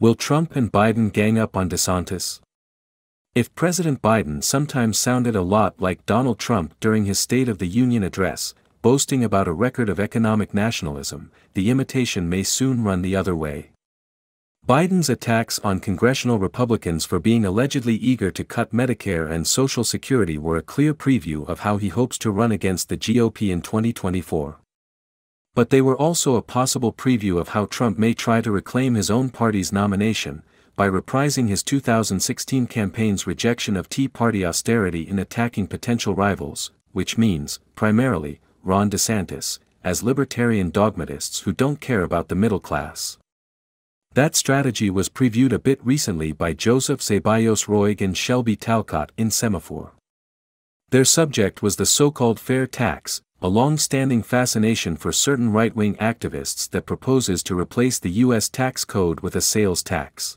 Will Trump and Biden gang up on DeSantis? If President Biden sometimes sounded a lot like Donald Trump during his State of the Union address, boasting about a record of economic nationalism, the imitation may soon run the other way. Biden's attacks on congressional Republicans for being allegedly eager to cut Medicare and Social Security were a clear preview of how he hopes to run against the GOP in 2024. But they were also a possible preview of how Trump may try to reclaim his own party's nomination, by reprising his 2016 campaign's rejection of Tea Party austerity in attacking potential rivals, which means, primarily, Ron DeSantis, as libertarian dogmatists who don't care about the middle class. That strategy was previewed a bit recently by Joseph Ceballos Roig and Shelby Talcott in Semaphore. Their subject was the so-called fair tax, a long-standing fascination for certain right-wing activists that proposes to replace the U.S. tax code with a sales tax.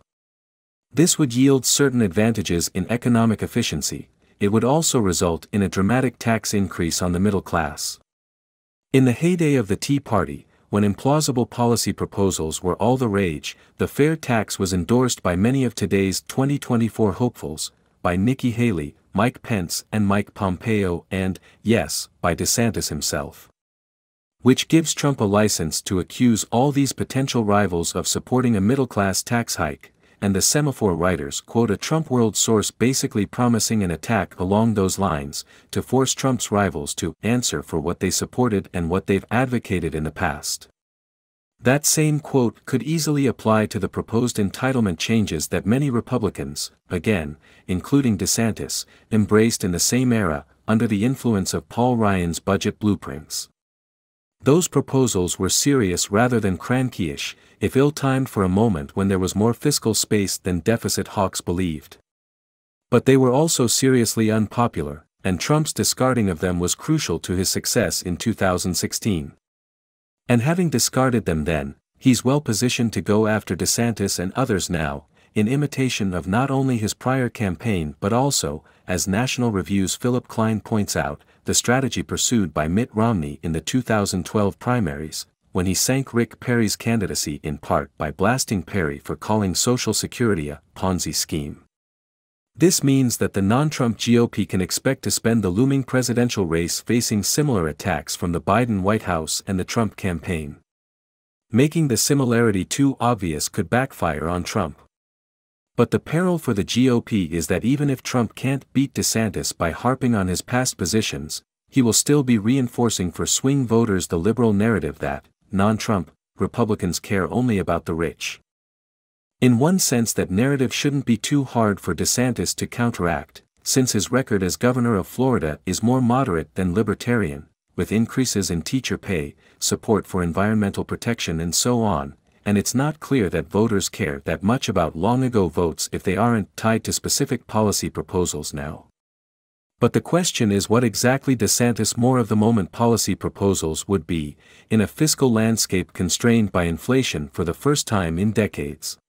This would yield certain advantages in economic efficiency. It would also result in a dramatic tax increase on the middle class. In the heyday of the Tea Party, when implausible policy proposals were all the rage, the fair tax was endorsed by many of today's 2024 hopefuls, by Nikki Haley, Mike Pence and Mike Pompeo and, yes, by DeSantis himself. Which gives Trump a license to accuse all these potential rivals of supporting a middle-class tax hike, and the Semaphore writers quote a Trump World source basically promising an attack along those lines, to force Trump's rivals to answer for what they supported and what they've advocated in the past. That same quote could easily apply to the proposed entitlement changes that many Republicans, again, including DeSantis, embraced in the same era, under the influence of Paul Ryan's budget blueprints. Those proposals were serious rather than cranky-ish, if ill-timed for a moment when there was more fiscal space than deficit hawks believed. But they were also seriously unpopular, and Trump's discarding of them was crucial to his success in 2016. And having discarded them then, he's well positioned to go after DeSantis and others now, in imitation of not only his prior campaign but also, as National Review's Philip Klein points out, the strategy pursued by Mitt Romney in the 2012 primaries, when he sank Rick Perry's candidacy in part by blasting Perry for calling Social Security a Ponzi scheme. This means that the non-Trump GOP can expect to spend the looming presidential race facing similar attacks from the Biden White House and the Trump campaign. Making the similarity too obvious could backfire on Trump. But the peril for the GOP is that even if Trump can't beat DeSantis by harping on his past positions, he will still be reinforcing for swing voters the liberal narrative that, non-Trump, Republicans care only about the rich. In one sense that narrative shouldn't be too hard for DeSantis to counteract, since his record as governor of Florida is more moderate than libertarian, with increases in teacher pay, support for environmental protection and so on, and it's not clear that voters care that much about long-ago votes if they aren't tied to specific policy proposals now. But the question is what exactly DeSantis' more-of-the-moment policy proposals would be, in a fiscal landscape constrained by inflation for the first time in decades.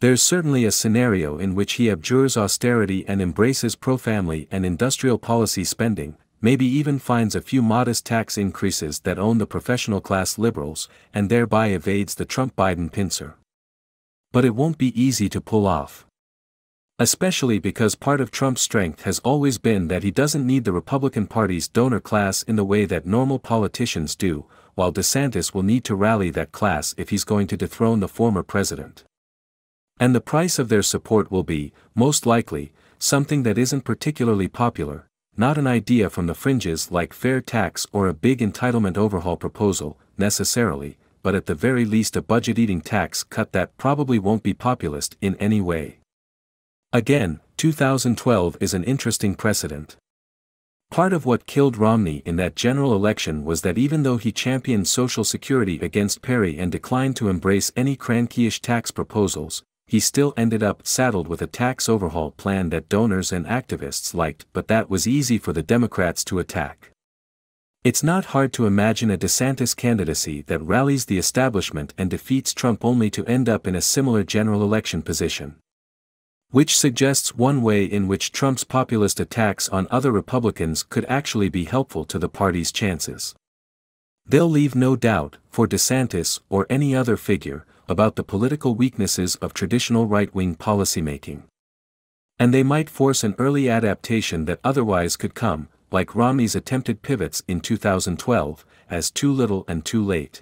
There's certainly a scenario in which he abjures austerity and embraces pro-family and industrial policy spending, maybe even finds a few modest tax increases that own the professional class liberals, and thereby evades the Trump-Biden pincer. But it won't be easy to pull off. Especially because part of Trump's strength has always been that he doesn't need the Republican Party's donor class in the way that normal politicians do, while DeSantis will need to rally that class if he's going to dethrone the former president. And the price of their support will be, most likely, something that isn't particularly popular, not an idea from the fringes like fair tax or a big entitlement overhaul proposal, necessarily, but at the very least a budget-eating tax cut that probably won't be populist in any way. Again, 2012 is an interesting precedent. Part of what killed Romney in that general election was that even though he championed Social Security against Perry and declined to embrace any crankyish tax proposals, he still ended up saddled with a tax overhaul plan that donors and activists liked, but that was easy for the Democrats to attack. It's not hard to imagine a DeSantis candidacy that rallies the establishment and defeats Trump only to end up in a similar general election position. Which suggests one way in which Trump's populist attacks on other Republicans could actually be helpful to the party's chances. They'll leave no doubt, for DeSantis or any other figure, about the political weaknesses of traditional right-wing policymaking. And they might force an early adaptation that otherwise could come, like Romney's attempted pivots in 2012, as too little and too late.